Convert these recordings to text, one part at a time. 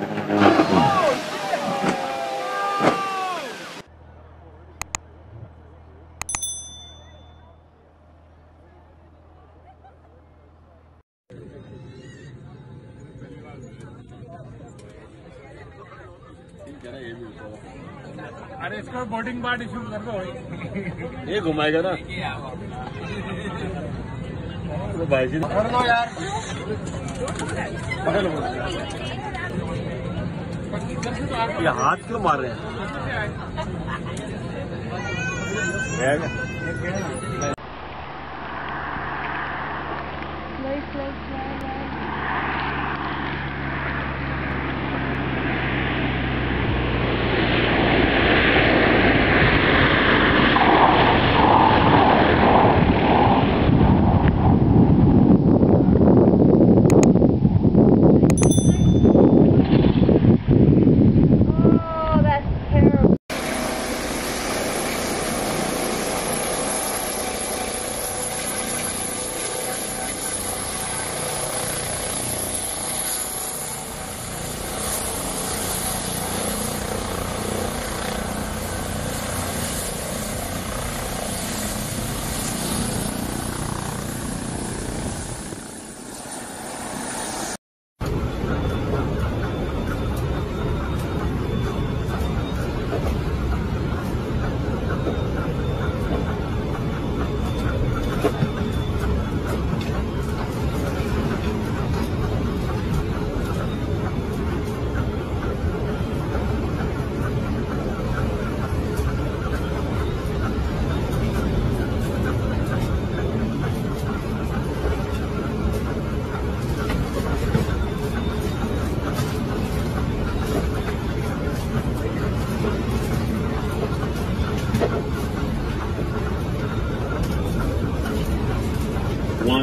अरे इसको boarding part issue कर दो, ये घुमाएगा ना वो भाई जी। पकड़ लो यार, पकड़ लो। ये हाथ क्यों मार रहे हैं?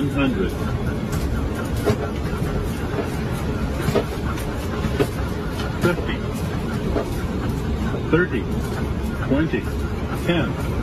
$100, $50, $30, $20, $10.